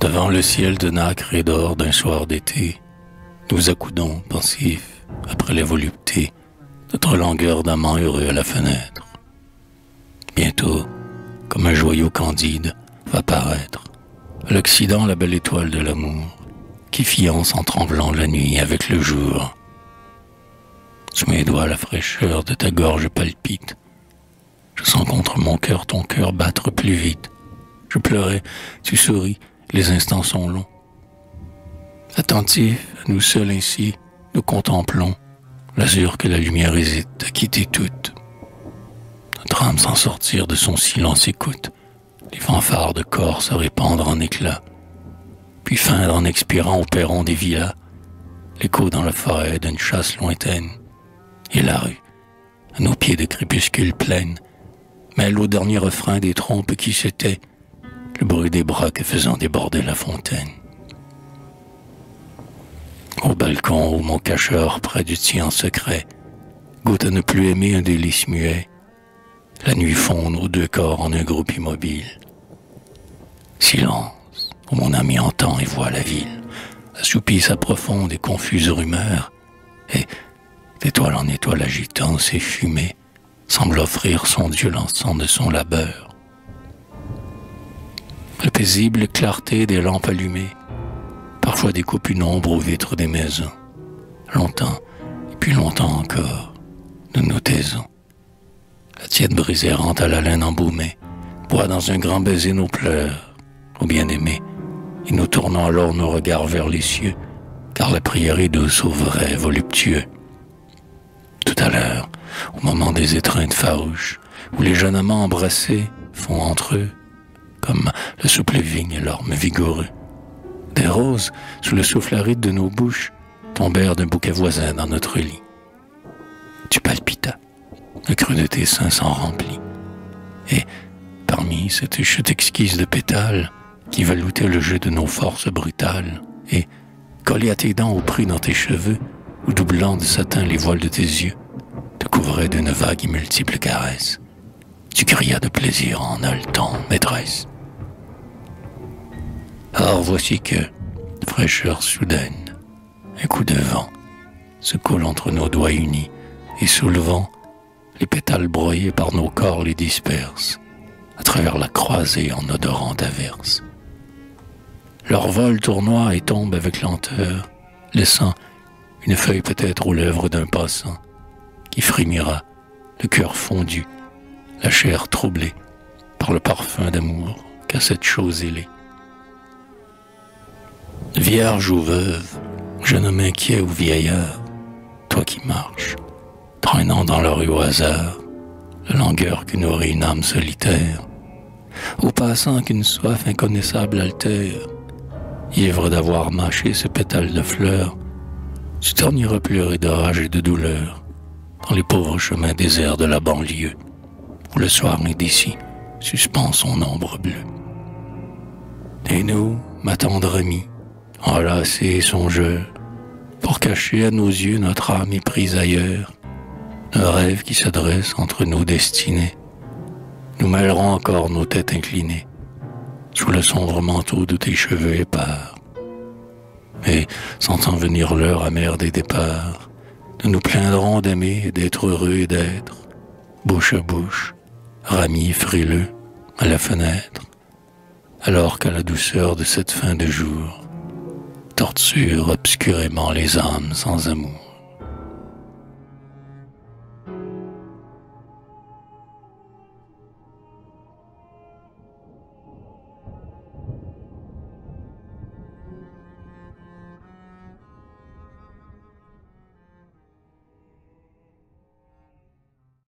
Devant le ciel de nacre et d'or d'un soir d'été, nous accoudons, pensifs, après les voluptés, notre langueur d'amant heureux à la fenêtre. Bientôt, comme un joyau candide, va paraître à l'Occident la belle étoile de l'amour, qui fiance en tremblant la nuit avec le jour. Sous mes doigts, la fraîcheur de ta gorge palpite. Je sens contre mon cœur ton cœur battre plus vite. Je pleurais, tu souris, les instants sont longs. Attentifs, nous seuls ainsi, nous contemplons l'azur que la lumière hésite à quitter toute. Notre âme sans sortir de son silence écoute les fanfares de corps se répandre en éclats, puis feindre en expirant au perron des villas l'écho dans la forêt d'une chasse lointaine, et la rue, à nos pieds de crépuscules pleines, mêle au dernier refrain des trompes qui se tait le bruit des bras que faisant déborder la fontaine. Au balcon, où mon cacheur près du tien en secret goûte à ne plus aimer un délice muet, la nuit fond nos deux corps en un groupe immobile. Silence, où mon ami entend et voit la ville, assoupit sa profonde et confuse rumeur, et, d'étoile en étoile agitant ses fumées, semble offrir son Dieu l'encens de son labeur. La paisible clarté des lampes allumées, parfois découpe une ombre aux vitres des maisons. Longtemps, et puis longtemps encore, nous nous taisons. La tiède brise errante à la laine embaumée boit dans un grand baiser nos pleurs, ô bien-aimés, et nous tournons alors nos regards vers les cieux, car la prière est douce au vrai voluptueux. Tout à l'heure, au moment des étreintes farouches, où les jeunes amants embrassés font entre eux, comme la souple vigne et l'orme vigoureux, des roses, sous le souffle aride de nos bouches, tombèrent d'un bouquet voisin dans notre lit. Tu palpitas. Le creux de tes seins s'en remplit, et, parmi cette chute exquise de pétales qui veloutait le jeu de nos forces brutales, et, collé à tes dents ou pris dans tes cheveux, ou doublant de satin les voiles de tes yeux, te couvrait d'une vague et multiple caresse. Tu crias de plaisir en haletant, maîtresse. Or voici que, fraîcheur soudaine, un coup de vent se coule entre nos doigts unis, et soulevant, les pétales broyés par nos corps les dispersent, à travers la croisée en odorante averse. Leur vol tournoie et tombe avec lenteur, laissant une feuille peut-être aux lèvres d'un passant, qui frémira, le cœur fondu, la chair troublée, par le parfum d'amour qu'à cette chose ailée. Vierge ou veuve, jeune homme inquiet ou vieillard, toi qui marches, traînant dans la rue au hasard, la langueur que nourrit une âme solitaire, au passant qu'une soif inconnaissable altère, ivre d'avoir mâché ce pétale de fleurs, tu torniras pleurer d'orage et de douleur, dans les pauvres chemins déserts de la banlieue, où le soir indécis suspend son ombre bleue. Et nous, ma tendre amie, enlacés et songeurs, pour cacher à nos yeux notre âme éprise ailleurs, un rêve qui s'adresse entre nos destinées, nous mêlerons encore nos têtes inclinées sous le sombre manteau de tes cheveux épars. Et, sentant venir l'heure amère des départs, nous nous plaindrons d'aimer et d'être heureux et d'être, bouche à bouche, ramis frileux, à la fenêtre, alors qu'à la douceur de cette fin de jour, torture obscurément les âmes sans amour.